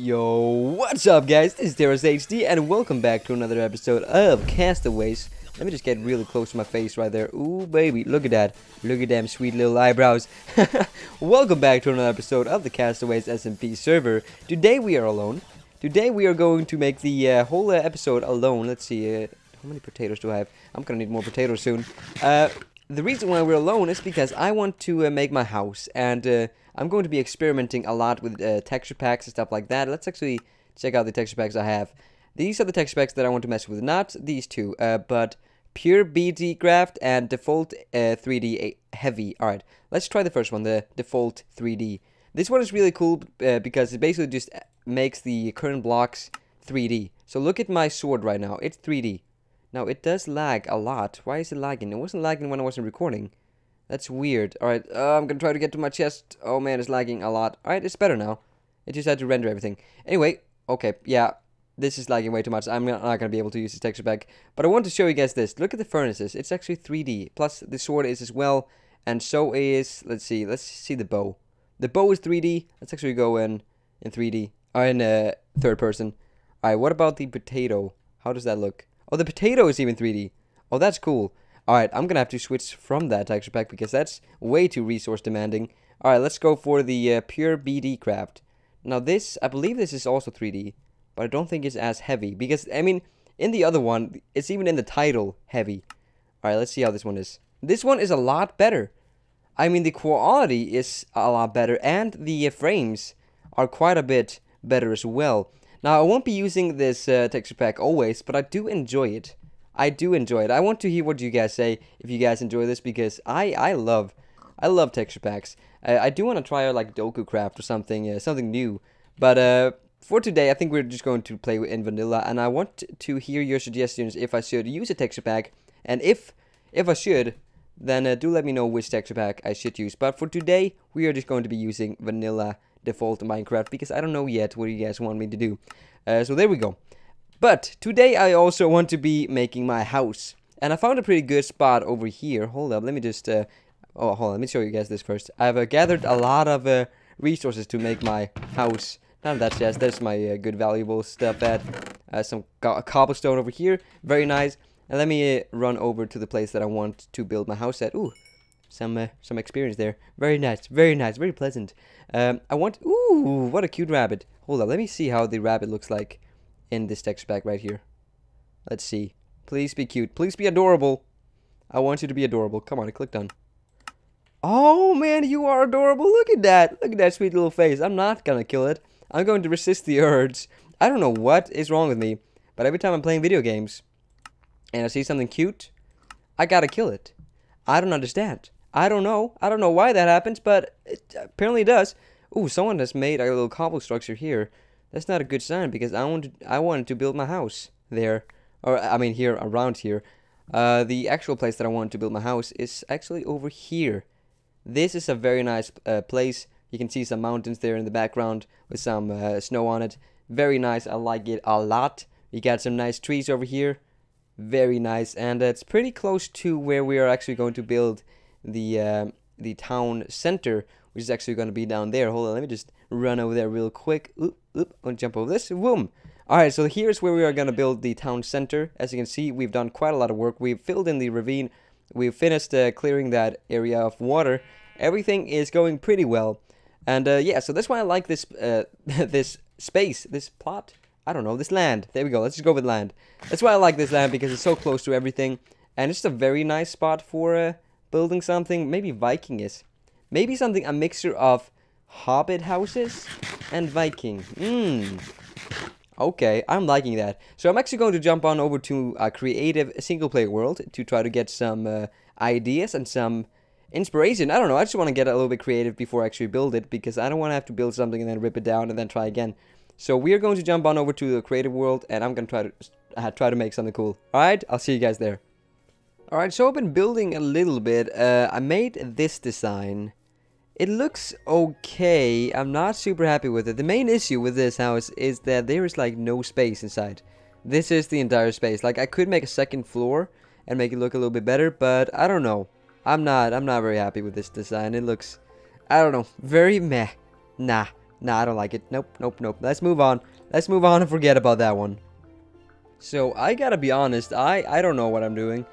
Yo, what's up guys, this is TerasHD and welcome back to another episode of Castaways. Let me just get really close to my face right there. Ooh baby, look at that. Look at them sweet little eyebrows. Welcome back to another episode of the Castaways SMP server. Today we are alone. Today we are going to make the whole episode alone. Let's see, how many potatoes do I have? I'm gonna need more potatoes soon. The reason why we're alone is because I want to make my house, and I'm going to be experimenting a lot with texture packs and stuff like that. Let's actually check out the texture packs I have. These are the texture packs that I want to mess with, not these two, but Pure BD Craft and Default 3D Heavy. Alright, let's try the first one, the Default 3D. This one is really cool because it basically just makes the current blocks 3D. So look at my sword right now, it's 3D. Now, it does lag a lot. Why is it lagging? It wasn't lagging when I wasn't recording. That's weird. Alright, I'm gonna try to get to my chest. Oh man, it's lagging a lot. Alright, it's better now. It just had to render everything. Anyway, okay, yeah. This is lagging way too much. I'm not gonna be able to use this texture pack. But I want to show you guys this. Look at the furnaces. It's actually 3D. Plus, the sword is as well. And so is... Let's see the bow. The bow is 3D. Let's actually go in 3D. Or in third person. Alright, what about the potato? How does that look? Oh, the potato is even 3D. Oh, that's cool. Alright, I'm gonna have to switch from that texture pack because that's way too resource demanding. Alright, let's go for the Pure BD Craft. Now this, I believe this is also 3D, but I don't think it's as heavy because, I mean, in the other one, it's even in the title, heavy. Alright, let's see how this one is. This one is a lot better. I mean, the quality is a lot better and the frames are quite a bit better as well. Now, I won't be using this texture pack always, but I do enjoy it. I do enjoy it. I want to hear what you guys say if you guys enjoy this, because I love texture packs. I do want to try out like DokuCraft or something, something new. But for today, I think we're just going to play in vanilla, and I want to hear your suggestions if I should use a texture pack. And if I should, then do let me know which texture pack I should use. But for today, we are just going to be using vanilla Default Minecraft, because I don't know yet what you guys want me to do. So there we go. But today I also want to be making my house, and I found a pretty good spot over here. Hold up, let me just let me show you guys this first. I've gathered a lot of resources to make my house. None of that jazz. There's my good valuable stuff at some cobblestone over here. Very nice. And let me run over to the place that I want to build my house at. Ooh, some experience there. Very nice, very nice, very pleasant. I want... Ooh, what a cute rabbit. Hold on, let me see how the rabbit looks like in this texture pack right here. Let's see. Please be cute. Please be adorable. I want you to be adorable. Come on, I clicked on. Oh, man, you are adorable. Look at that. Look at that sweet little face. I'm not gonna kill it. I'm going to resist the urge. I don't know what is wrong with me, but every time I'm playing video games and I see something cute, I gotta kill it. I don't understand. I don't know. I don't know why that happens, but it apparently does. Ooh, someone has made a little cobble structure here. That's not a good sign, because I wanted to build my house there. Or, I mean, here, around here. The actual place that I wanted to build my house is actually over here. This is a very nice place. You can see some mountains there in the background with some snow on it. Very nice. I like it a lot. You got some nice trees over here. Very nice. And it's pretty close to where we are actually going to build the town center, which is actually going to be down there. Hold on, let me just run over there real quick. Oop, oop, I'll jump over this. Boom! Alright, so here's where we are going to build the town center. As you can see, we've done quite a lot of work. We've filled in the ravine. We've finished clearing that area of water. Everything is going pretty well. And yeah, so that's why I like this, this space, this plot. I don't know, this land. There we go, let's just go with land. That's why I like this land, because it's so close to everything. And it's just a very nice spot for... building something, maybe Viking-ish. Maybe something, a mixture of Hobbit houses and Viking. Okay, I'm liking that. So I'm actually going to jump on over to a creative single-player world to try to get some ideas and some inspiration. I don't know, I just want to get a little bit creative before I actually build it, because I don't want to have to build something and then rip it down and then try again. So we're going to jump on over to the creative world, and I'm going to try to make something cool. Alright, I'll see you guys there. Alright, so I've been building a little bit. I made this design. It looks okay. I'm not super happy with it. The main issue with this house is that there is like no space inside. This is the entire space. Like, I could make a second floor and make it look a little bit better, but I don't know. I'm not very happy with this design. It looks, I don't know, very meh. Nah, Nah, I don't like it. Nope, nope, nope. Let's move on. Let's move on and forget about that one. So, I gotta be honest, I don't know what I'm doing.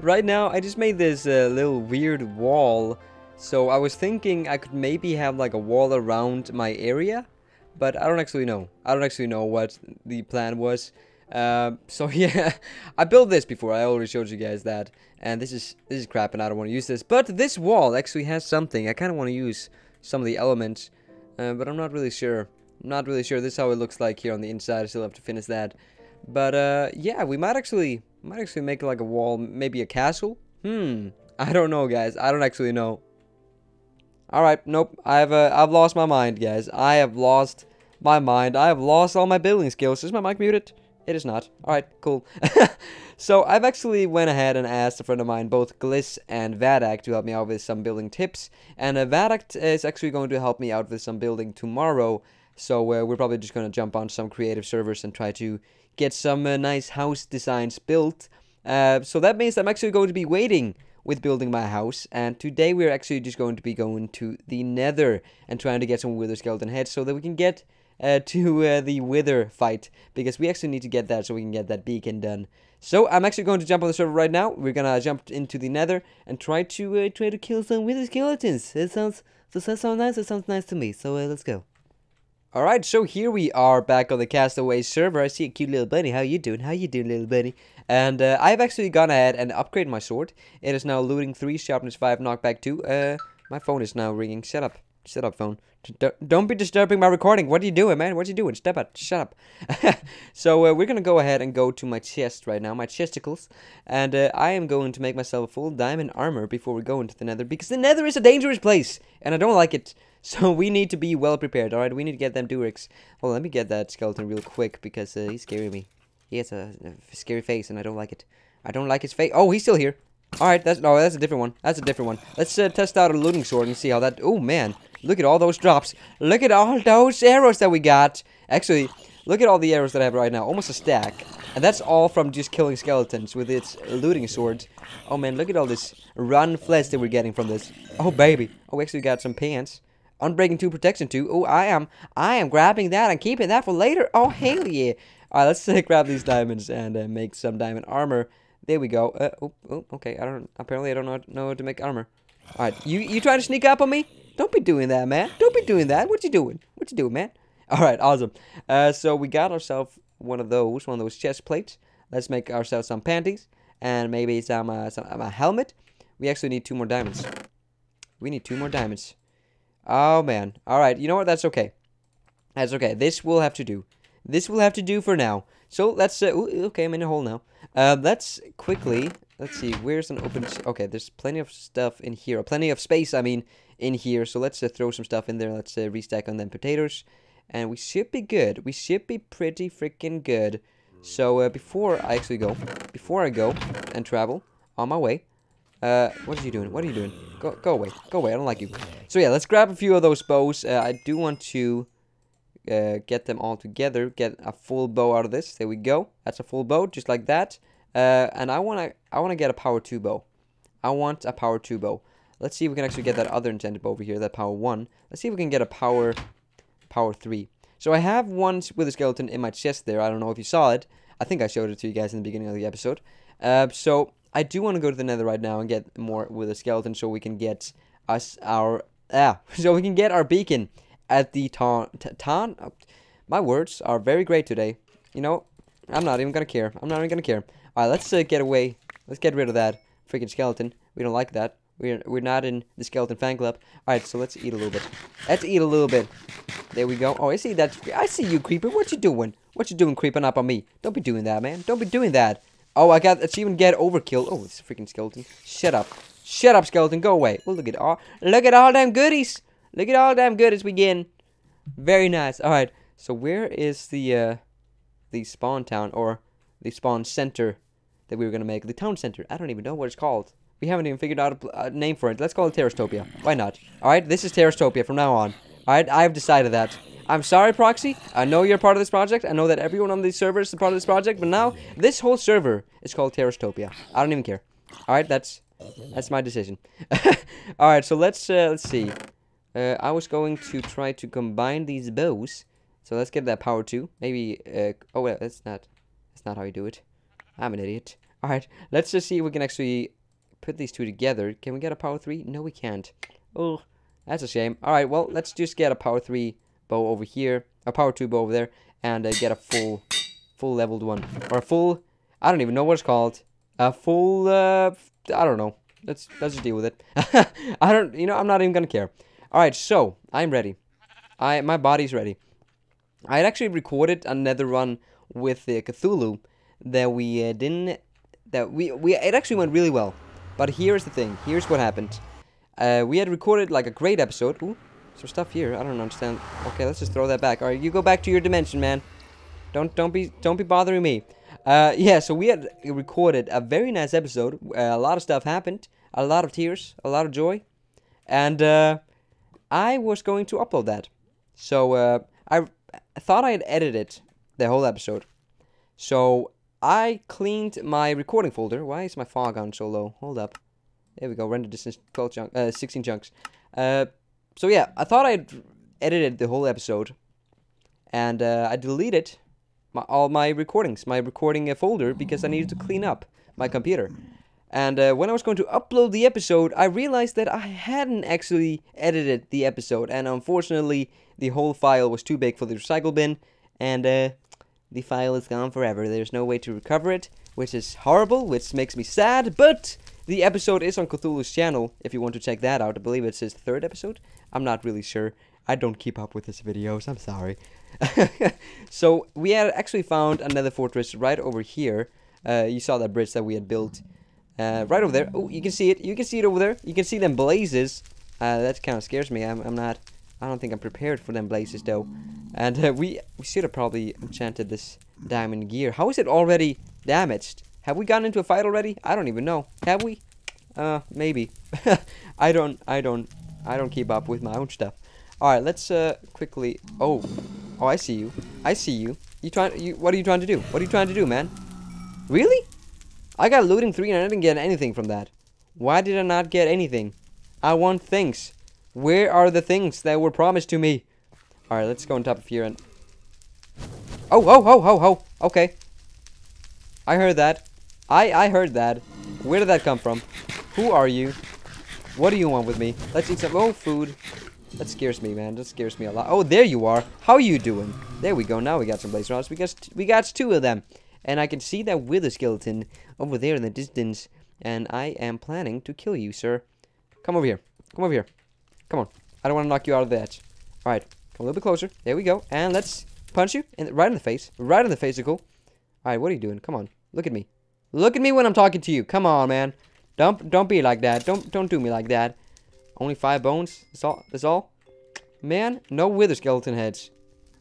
Right now, I just made this little weird wall. So, I was thinking I could maybe have like a wall around my area. But I don't actually know. I don't actually know what the plan was. So yeah, I built this before. I already showed you guys that, and this is crap, and I don't want to use this. But this wall actually has something. I kind of want to use some of the elements, but I'm not really sure. I'm not really sure. This is how it looks like here on the inside. I still have to finish that. But yeah, we might actually make like a wall, maybe a castle. I don't know, guys. I don't actually know. All right, nope. I've lost my mind, guys. I have lost my mind. I have lost all my building skills. Is my mic muted? It is not. Alright, cool. So, I've actually went ahead and asked a friend of mine, both Gliss and Vadak, to help me out with some building tips. And Vadak is actually going to help me out with some building tomorrow. So, we're probably just going to jump on some creative servers and try to get some nice house designs built. So, that means I'm actually going to be waiting with building my house. And today, we're actually just going to be going to the Nether and trying to get some wither skeleton heads so that we can get to the wither fight, because we actually need to get that so we can get that beacon done. So I'm actually going to jump on the server right now. We're gonna jump into the Nether and try to kill some wither skeletons. That sounds nice to me. So let's go. All right, so here we are back on the Castaways server. I see a cute little bunny. How you doing, little bunny? And I've actually gone ahead and upgraded my sword. It is now looting 3, sharpness 5, knockback 2. My phone is now ringing. Shut up, phone. Don't be disturbing my recording. What are you doing, man? What are you doing? Step out. Shut up. So we're going to go ahead and go to my chest right now, my chesticles. And I am going to make myself a full diamond armor before we go into the Nether, because the Nether is a dangerous place, and I don't like it. So we need to be well prepared, alright? We need to get them Durex. Well, let me get that skeleton real quick, because he's scaring me. He has a scary face, and I don't like it. I don't like his face. Oh, he's still here. Alright, that's a different one. That's a different one. Let's test out a looting sword and see how that... Oh, man. Look at all those drops. Look at all those arrows that we got. Actually, look at all the arrows that I have right now. Almost a stack. And that's all from just killing skeletons with its looting sword. Oh, man, look at all this run flesh that we're getting from this. Oh, baby. Oh, we actually got some pants. Unbreaking 2, protection 2. Oh, I am grabbing that and keeping that for later. Oh, hell yeah. Alright, let's grab these diamonds and make some diamond armor. There we go. Okay, apparently I don't know how to make armor. Alright, you trying to sneak up on me? Don't be doing that, man. Don't be doing that. What you doing? What you doing, man? Alright, awesome. So we got ourselves one of those chest plates. Let's make ourselves some panties. And maybe some helmet. We actually need 2 more diamonds. We need 2 more diamonds. Oh, man. Alright, you know what? That's okay. That's okay. This will have to do. This will have to do for now. So let's... okay, I'm in a hole now. Let's quickly... Let's see, where's an open... Okay, there's plenty of stuff in here. Plenty of space, I mean, in here. So let's throw some stuff in there. Let's restack on them potatoes. And we should be good. We should be pretty freaking good. So before I go and travel on my way... what are you doing? What are you doing? Go away. Go away. I don't like you. So yeah, let's grab a few of those bows. I do want to... get them all together. Get a full bow out of this. There we go. That's a full bow, just like that. And I wanna get a power 2 bow. I want a power 2 bow. Let's see if we can actually get that other enchanted bow over here, that power 1. Let's see if we can get a power 3. So I have one with a skeleton in my chest there. I don't know if you saw it. I think I showed it to you guys in the beginning of the episode. So I do want to go to the Nether right now and get more with a skeleton, so we can get our beacon at the Ton. My words are very great today. You know, I'm not even gonna care. I'm not even gonna care. All right, let's get away. Let's get rid of that freaking skeleton. We don't like that. We're not in the skeleton fan club. All right, so let's eat a little bit. Let's eat a little bit. There we go. Oh, I see that. I see you, creeper. What you doing? What you doing, creeping up on me? Don't be doing that, man. Don't be doing that. Oh, I got. Let's even get overkill. Oh, it's a freaking skeleton. Shut up. Shut up, skeleton. Go away. Oh, look at all them goodies. Look at all damn good as we getting. Very nice. All right. So where is the spawn town, or the spawn center that we were gonna make? The town center. I don't even know what it's called. We haven't even figured out a name for it. Let's call it Terastopia. Why not? All right. This is Terastopia from now on. All right. I've decided that. I'm sorry, Proxy. I know you're part of this project. I know that everyone on these servers is a part of this project. But now this whole server is called Terastopia. I don't even care. All right. That's my decision. All right. So let's see. I was going to try to combine these bows. So let's get that power too. Maybe, oh well, that's not how you do it. I'm an idiot. Alright, let's just see if we can actually put these two together. Can we get a power 3? No, we can't. Oh, that's a shame. Alright, well, let's just get a power 3 bow over here. A power 2 bow over there. And get a full leveled one. Or a full, I don't even know what it's called. A full, I don't know. Let's just deal with it. I don't, you know, I'm not even gonna care. Alright, so, I'm ready. My body's ready. I had actually recorded another run with Cthulhu that we didn't, that it actually went really well. But here's the thing, here's what happened. We had recorded like a great episode. Ooh, some stuff here, I don't understand. Okay, let's just throw that back. Alright, you go back to your dimension, man. Don't be bothering me. Yeah, so we had recorded a very nice episode. A lot of stuff happened, a lot of tears, a lot of joy. And I was going to upload that. So I thought I had edited the whole episode. So I cleaned my recording folder. Why is my fog on so low? Hold up. There we go. Render distance 16 chunks. So yeah, I thought I had edited the whole episode. And I deleted all my recordings, my recording folder, because I needed to clean up my computer. And when I was going to upload the episode, I realized that I hadn't actually edited the episode. And unfortunately, the whole file was too big for the recycle bin. And the file is gone forever. There's no way to recover it, which is horrible, which makes me sad. But the episode is on Cthulhu's channel, if you want to check that out. I believe it's his third episode. I'm not really sure. I don't keep up with his videos. I'm sorry. So we had actually found another fortress right over here. You saw that bridge that we had built. Right over there. Oh, you can see it. You can see it over there. You can see them blazes. That kind of scares me. I don't think I'm prepared for them blazes, though. And we should have probably enchanted this diamond gear. How is it already damaged? Have we gotten into a fight already? I don't even know. Have we? Maybe. I don't keep up with my own stuff. All right, let's quickly. Oh, I see you. I see you. What are you trying to do? What are you trying to do, man? Really? I got looting 3 and I didn't get anything from that. Why did I not get anything? I want things. Where are the things that were promised to me? Alright, let's go on top of here and... Oh, ho, ho, ho, ho. Okay. I heard that. I heard that. Where did that come from? Who are you? What do you want with me? Let's eat some... Oh, food. That scares me, man. That scares me a lot. Oh, there you are. How are you doing? There we go. Now we got some blaze rods. We got 2 of them. And I can see that wither skeleton over there in the distance. And I am planning to kill you, sir. Come over here. Come over here. Come on. I don't want to knock you out of the edge. Alright. Come a little bit closer. There we go. And let's punch you right in the face. Right in the facicle. Alright, what are you doing? Come on. Look at me. Look at me when I'm talking to you. Come on, man. Don't be like that. Don't do me like that. Only 5 bones. That's all. Man, no wither skeleton heads.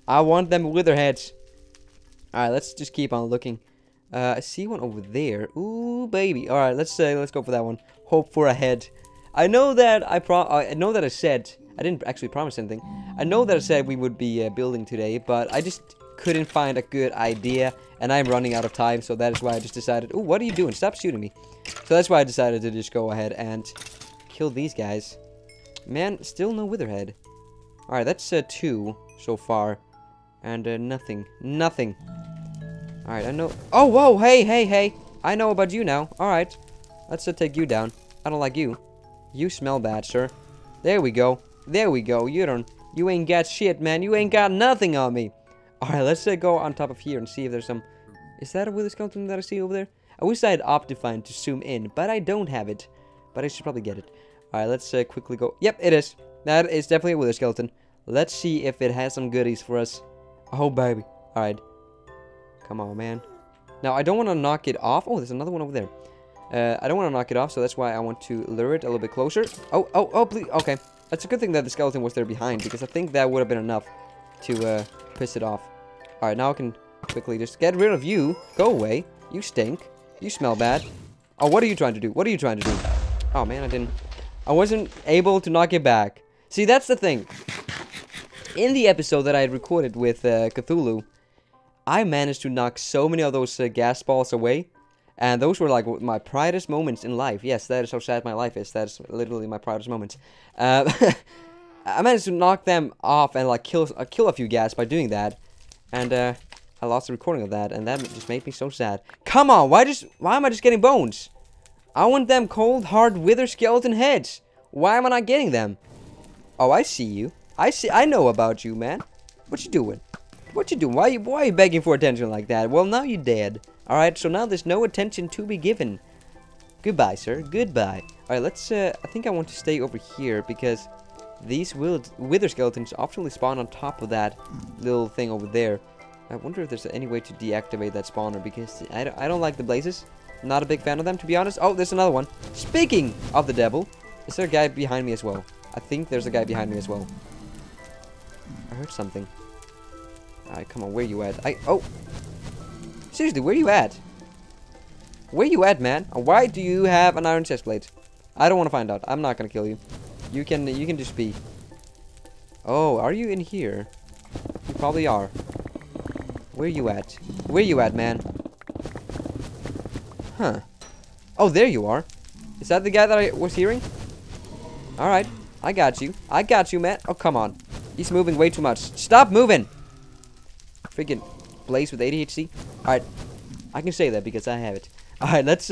I want them wither heads. Alright, let's just keep on looking. I see one over there. Ooh, baby. Alright, let's go for that one. Hope for a head. I know that I said... I didn't actually promise anything. I know that I said we would be building today, but I just couldn't find a good idea. And I'm running out of time, so that is why I just decided... Ooh, what are you doing? Stop shooting me. So that's why I decided to just go ahead and kill these guys. Man, still no witherhead. Alright, that's 2 so far. And nothing. Nothing. Alright, I know... Oh, whoa! Hey, hey, hey! I know about you now. Alright. Let's take you down. I don't like you. You smell bad, sir. There we go. There we go. You ain't got shit, man. You ain't got nothing on me. Alright, let's go on top of here and see if there's some... Is that a wither skeleton that I see over there? I wish I had Optifine to zoom in, but I don't have it. But I should probably get it. Alright, let's quickly go... Yep, it is. That is definitely a wither skeleton. Let's see if it has some goodies for us. Oh, baby. Alright. Come on, man. Now, I don't want to knock it off. Oh, there's another one over there. I don't want to knock it off, so that's why I want to lure it a little bit closer. Oh, please. Okay. That's a good thing that the skeleton was there behind, because I think that would have been enough to piss it off. Alright, now I can quickly just get rid of you. Go away. You stink. You smell bad. Oh, what are you trying to do? What are you trying to do? Oh, man, I wasn't able to knock it back. See, that's the thing. In the episode that I had recorded with Cthulhu, I managed to knock so many of those gas balls away. And those were like my proudest moments in life. Yes, that is how sad my life is. That is literally my proudest moments. I managed to knock them off and like kill a few guys by doing that, and I lost the recording of that, and that just made me so sad. Come on, why am I just getting bones? I want them cold, hard, wither skeleton heads. Why am I not getting them? Oh, I see you. I know about you, man. What you doing? What you doing? Why are you begging for attention like that? Well, now you're dead. All right, so now there's no attention to be given. Goodbye, sir. Goodbye. All right, let's. I think I want to stay over here because these wither skeletons optionally spawn on top of that little thing over there. I wonder if there's any way to deactivate that spawner because I don't like the blazes. I'm not a big fan of them, to be honest. Oh, there's another one. Speaking of the devil, is there a guy behind me as well? I think there's a guy behind me as well. I heard something. All right, come on. Where you at? Oh, seriously, where you at? Where you at, man? Why do you have an iron chest plate? I don't want to find out. I'm not gonna kill you. You can just be. Oh, are you in here? You probably are. Where you at? Where you at, man? Huh. Oh, there you are. Is that the guy that I was hearing? All right. I got you. I got you, man. Oh, come on. He's moving way too much. Stop moving. Freaking Blaze with ADHD. All right. I can say that because I have it. All right, let's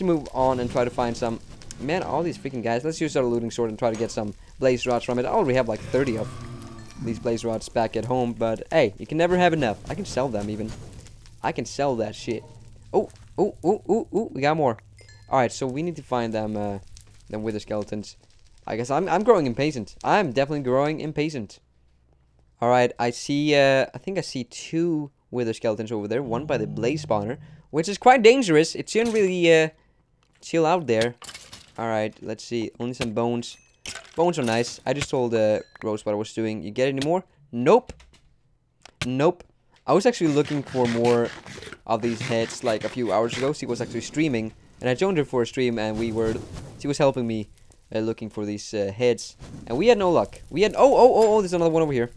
move on and try to find some. Man, all these freaking guys. Let's use our looting sword and try to get some blaze rods from it. I already have like 30 of these blaze rods back at home, but hey, you can never have enough. I can sell them even. I can sell that shit. Oh, oh, oh, oh, oh, we got more. All right, so we need to find them wither skeletons. I guess I'm growing impatient. I'm definitely growing impatient. All right, I see. I think I see two wither skeletons over there. One by the blaze spawner, which is quite dangerous. It shouldn't really chill out there. Alright, let's see. Only some bones. Bones are nice. I just told Rose what I was doing. You get any more? Nope. Nope. I was actually looking for more of these heads like a few hours ago. She was actually streaming. And I joined her for a stream and she was helping me looking for these heads. And we had no luck. We had... Oh, there's another one over here.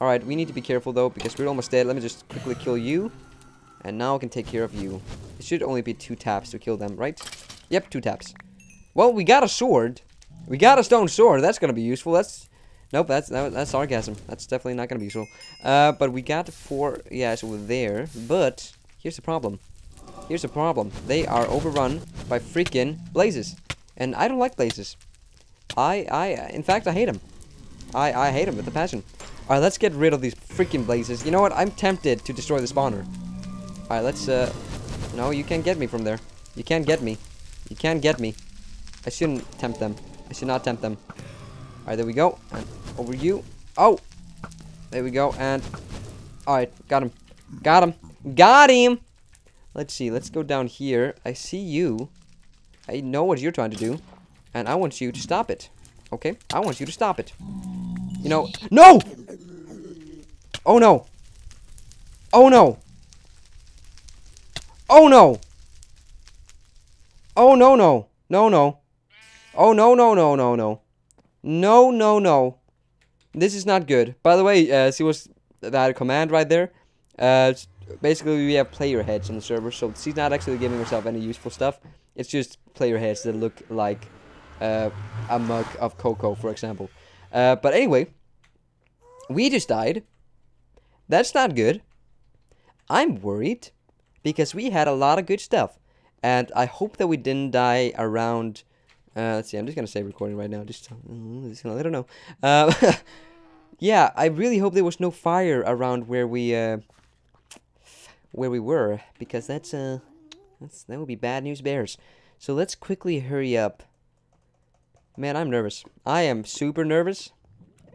Alright, we need to be careful though because we're almost dead. Let me just quickly kill you. And now I can take care of you. It should only be 2 taps to kill them, right? Yep, 2 taps. Well, we got a sword. We got a stone sword. That's gonna be useful. That's sarcasm. That's definitely not gonna be useful. But we got 4. Yeah, so we're there. But here's the problem. Here's the problem. They are overrun by freaking blazes, and I don't like blazes. In fact, I hate them. I hate them with a passion. All right, let's get rid of these freaking blazes. You know what? I'm tempted to destroy the spawner. All right, let's. No, you can't get me from there. You can't get me. You can't get me. I shouldn't tempt them. I should not tempt them. Alright, there we go. And over you. Oh! There we go. And... Alright, got him. Got him. Got him! Let's see. Let's go down here. I see you. I know what you're trying to do. And I want you to stop it. Okay? I want you to stop it. You know... No! Oh, no. Oh, no. Oh, no. Oh, no, no. No, no. Oh, no, no, no, no, no. No, no, no. This is not good. By the way, see what's that command right there? Basically, we have player heads on the server, so she's not actually giving herself any useful stuff. It's just player heads that look like a mug of cocoa, for example. But anyway, we just died. That's not good. I'm worried because we had a lot of good stuff. And I hope that we didn't die around... let's see, I'm just gonna save recording right now. Just gonna let her know. Yeah, I really hope there was no fire around where we were, because that would be bad news bears. So let's quickly hurry up. Man, I'm nervous. I am super nervous.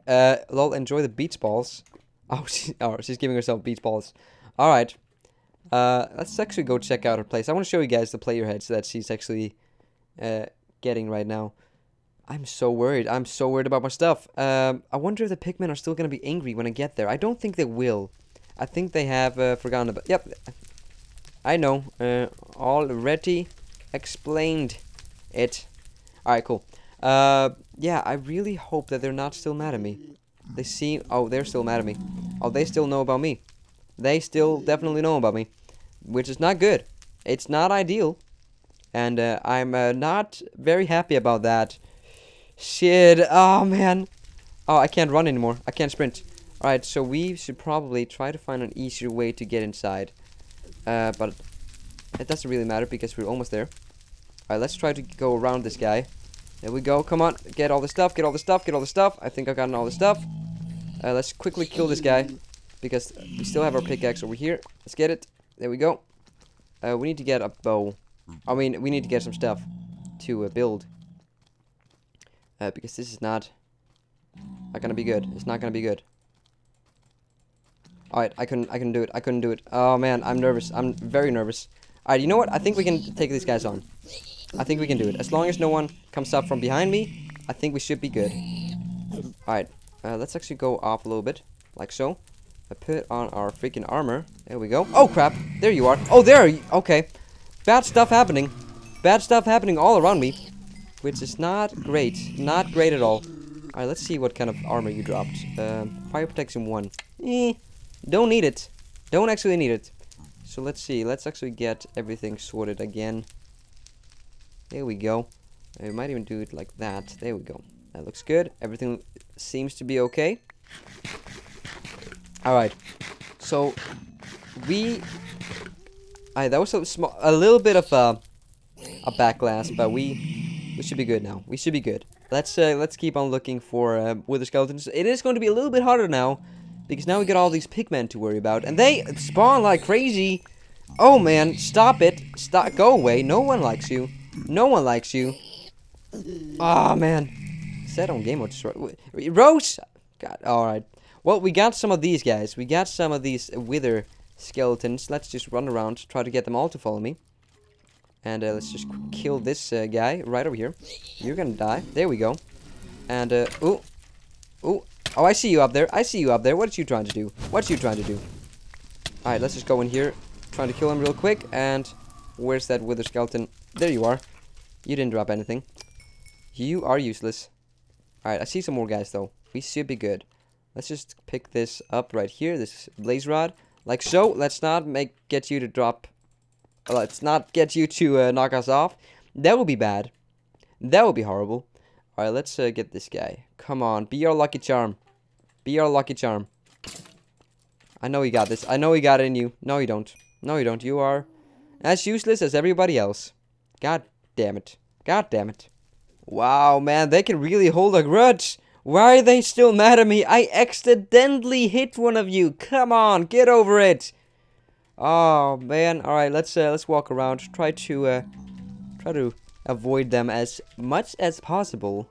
Lol, enjoy the beach balls. Oh, she's giving herself beach balls. All right. Let's actually go check out her place. I want to show you guys the player heads that she's actually getting right now. I'm so worried. I'm so worried about my stuff. I wonder if the pigmen are still going to be angry when I get there. I don't think they will. I think they have forgotten about... Yep. I know. Already explained it. Alright, cool. Yeah, I really hope that they're not still mad at me. They see... Oh, they're still mad at me. Oh, they still know about me. They still definitely know about me, which is not good. It's not ideal, and I'm not very happy about that. Shit. Oh, man. Oh, I can't run anymore. I can't sprint. Alright, so we should probably try to find an easier way to get inside. But it doesn't really matter because we're almost there. Alright, let's try to go around this guy. There we go. Come on. Get all the stuff. Get all the stuff. Get all the stuff. I think I've gotten all the stuff. Let's quickly kill this guy. Because we still have our pickaxe over here. Let's get it. There we go. We need to get a bow. I mean, we need to get some stuff to build. Because this is not gonna be good. It's not gonna be good. Alright, I couldn't do it. I couldn't do it. Oh man, I'm nervous. I'm very nervous. Alright, you know what? I think we can take these guys on. I think we can do it. As long as no one comes up from behind me, I think we should be good. Alright, let's actually go up a little bit. Like so. I put on our freaking armor. There we go. Oh crap, there you are. Oh, there you are. Okay. Bad stuff happening. Bad stuff happening all around me. Which is not great. Not great at all. Alright, let's see what kind of armor you dropped. Fire protection 1. Don't need it. Don't actually need it. So let's see. Let's actually get everything sorted again. There we go. We might even do it like that. There we go. That looks good. Everything seems to be okay. Alright. So, Alright, that was a little bit of a backlash, but we should be good now. We should be good. Let's keep on looking for wither skeletons. It is going to be a little bit harder now, because now we got all these pigmen to worry about, and they spawn like crazy. Oh man, stop it! Stop! Go away! No one likes you. No one likes you. Ah man, set on game mode. Rose. God. All right. Well, we got some of these guys. We got some of these wither skeletons. Let's just run around, try to get them all to follow me. And let's just kill this guy right over here. You're gonna die. There we go. And, ooh. Ooh. Oh, I see you up there. I see you up there. What are you trying to do? What are you trying to do? Alright, let's just go in here. Trying to kill him real quick. And where's that wither skeleton? There you are. You didn't drop anything. You are useless. Alright, I see some more guys, though. We should be good. Let's just pick this up right here. This blaze rod. Like so. Let's not get you to drop... Let's not get you to knock us off. That would be bad. That would be horrible. Alright, let's get this guy. Come on, be our lucky charm. Be our lucky charm. I know you got this. I know you got it in you. No, you don't. No, you don't. You are as useless as everybody else. God damn it. God damn it. Wow, man, they can really hold a grudge. Why are they still mad at me? I accidentally hit one of you. Come on, get over it. Oh man! All right, let's walk around. Try to avoid them as much as possible,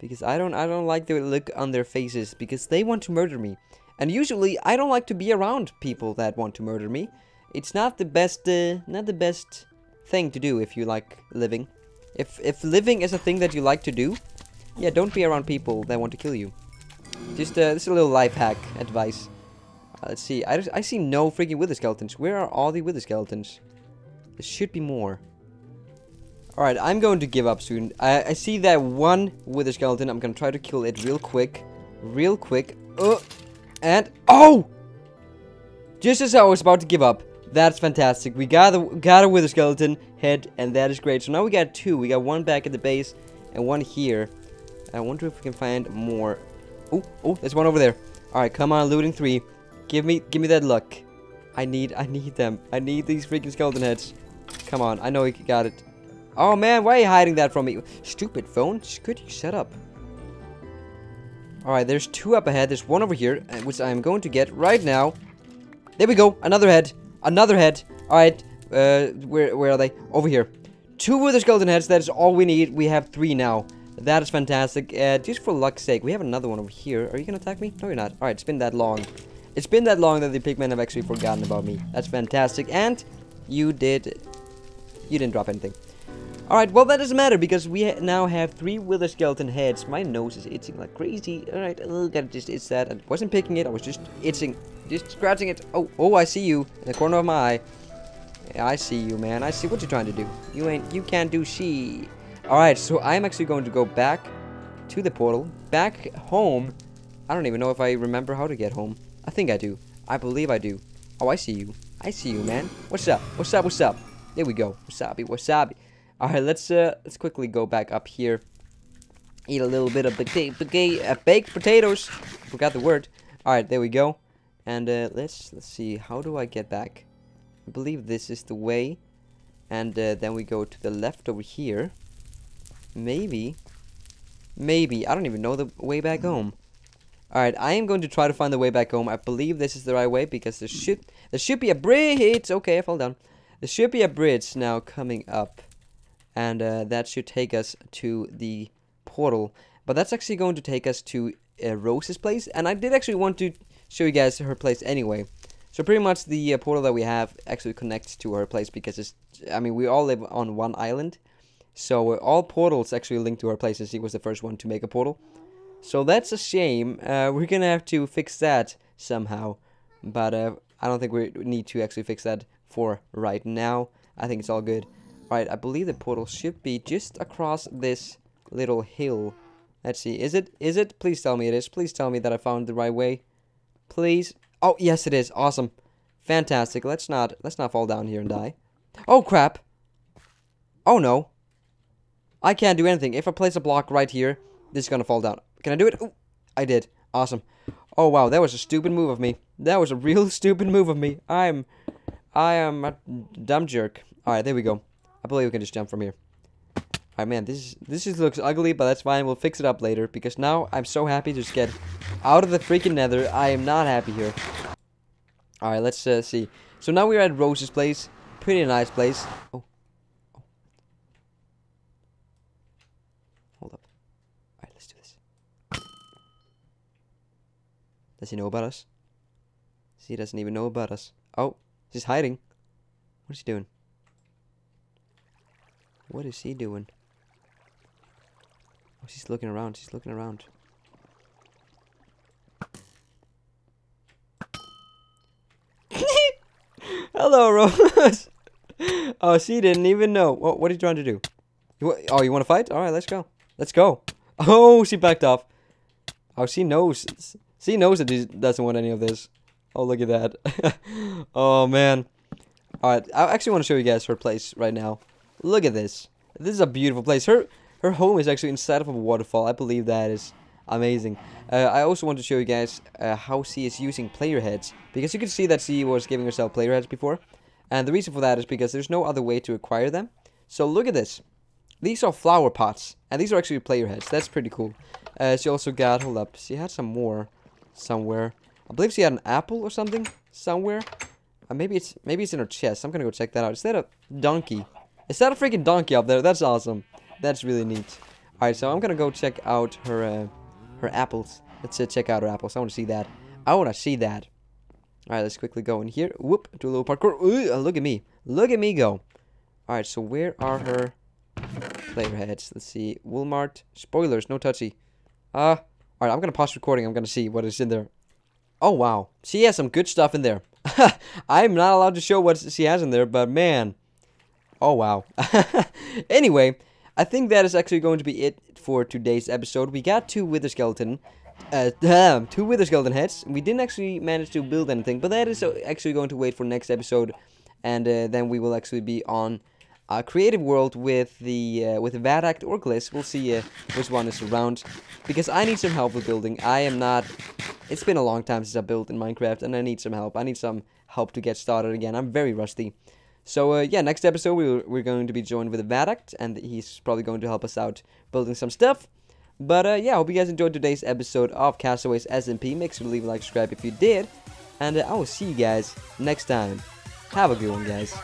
because I don't like the look on their faces because they want to murder me, and usually I don't like to be around people that want to murder me. It's not the best thing to do if you like living. If living is a thing that you like to do, yeah, don't be around people that want to kill you. Just this is a little life hack advice. Let's see. I see no freaking wither skeletons. Where are all the wither skeletons? There should be more. Alright, I'm going to give up soon. I see that one wither skeleton. I'm going to try to kill it real quick. Real quick. And... Oh! Just as I was about to give up. That's fantastic. We got a wither skeleton head, and that is great. So now we got two. We got one back at the base and one here. I wonder if we can find more. Oh, there's one over there. Alright, come on, looting 3. Give me that luck. I need them. I need these freaking skeleton heads. Come on, I know you got it. Oh man, why are you hiding that from me? Stupid phone, could you shut up? Alright, there's two up ahead. There's one over here, which I'm going to get right now. There we go, another head. Another head. Alright, where are they? Over here. Two wither skeleton heads, that is all we need. We have 3 now. That is fantastic. Just for luck's sake, we have another one over here. Are you gonna attack me? No, you're not. Alright, it's been that long. It's been that long that the pigmen have actually forgotten about me. That's fantastic. And you did... You didn't drop anything. Alright, well that doesn't matter because we now have 3 wither skeleton heads. My nose is itching like crazy. Alright, I'll just itch that. I wasn't picking it, I was just itching. Just scratching it. Oh, I see you. In the corner of my eye. Yeah, I see you, man. I see what you're trying to do. You can't do she. Alright, so I'm actually going to go back to the portal. Back home. I don't even know if I remember how to get home. I think I do. I believe I do. Oh, I see you. I see you, man. What's up? What's up? What's up? There we go. Wasabi. Wasabi. All right, let's quickly go back up here. Eat a little bit of baked potatoes. Forgot the word. Alright, there we go. And let's see, how do I get back? I believe this is the way. And then we go to the left over here. Maybe. I don't even know the way back home. Alright, I am going to try to find the way back home. I believe this is the right way because there should be a bridge. Okay, I fell down. There should be a bridge now coming up. And that should take us to the portal. But that's actually going to take us to Rose's place. And I did actually want to show you guys her place anyway. So pretty much the portal that we have actually connects to her place because it's, I mean, we all live on one island. So all portals actually link to her place, and she was the first one to make a portal. So that's a shame. We're gonna have to fix that somehow. But I don't think we need to actually fix that for right now. I think it's all good. Alright, I believe the portal should be just across this little hill. Let's see. Is it? Please tell me it is. Please tell me that I found the right way. Please. Oh, yes it is. Awesome. Fantastic. Let's not fall down here and die. Oh, crap. Oh, no. I can't do anything. If I place a block right here, this is gonna fall down. Can I do it? Ooh, I did. Awesome. Oh, wow. That was a stupid move of me. That was a real stupid move of me. I am a dumb jerk. Alright, there we go. I believe we can just jump from here. Alright, man, this looks ugly, but that's fine. We'll fix it up later, because now I'm so happy to just get out of the freaking nether. I am not happy here. Alright, let's see. So now we're at Rose's place. Pretty nice place. Oh. Oh. Hold up. Alright, let's do this. Does he know about us? He doesn't even know about us. Oh, he's hiding. What is he doing? What is he doing? Oh, she's looking around. She's looking around. Hello, Rose. Oh, she didn't even know. What are you trying to do? Oh, you want to fight? All right, let's go. Let's go. Oh, she backed off. Oh, she knows. She knows that she doesn't want any of this. Oh, look at that. Oh, man. All right, I actually want to show you guys her place right now. Look at this. This is a beautiful place. Her home is actually inside of a waterfall. I believe that is amazing. I also want to show you guys how she is using player heads. Because you can see that she was giving herself player heads before. And the reason for that is because there's no other way to acquire them. So look at this. These are flower pots. And these are actually player heads. That's pretty cool. She also got... Hold up. She had some more somewhere. I believe she had an apple or something somewhere. Maybe it's in her chest. I'm going to go check that out. Is that a donkey? Is that a freaking donkey up there? That's awesome. That's really neat. Alright, so I'm gonna go check out her her apples. Let's check out her apples. I wanna see that. I wanna see that. Alright, let's quickly go in here. Whoop, do a little parkour. Ooh, look at me. Look at me go. Alright, so where are her player heads? Let's see. Walmart. Spoilers, no touchy. Alright, I'm gonna pause recording. I'm gonna see what is in there. Oh, wow. She has some good stuff in there. I'm not allowed to show what she has in there, but man... Oh, wow. Anyway, I think that is actually going to be it for today's episode. We got two wither skeleton heads. We didn't actually manage to build anything, but that is actually going to wait for next episode. And then we will actually be on a creative world with the with Vadak or Gliss. We'll see which one is around, because I need some help with building. I am not... It's been a long time since I built in Minecraft, and I need some help. I need some help to get started again. I'm very rusty. So, yeah, next episode we're going to be joined with Vadak, and he's probably going to help us out building some stuff. But, yeah, I hope you guys enjoyed today's episode of Castaways SMP. Make sure to leave a like, subscribe if you did. And I will see you guys next time. Have a good one, guys.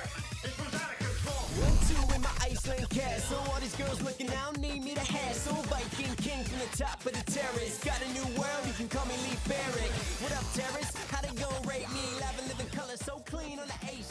What up, Terrace? How they gonna rate me? Living color so clean on the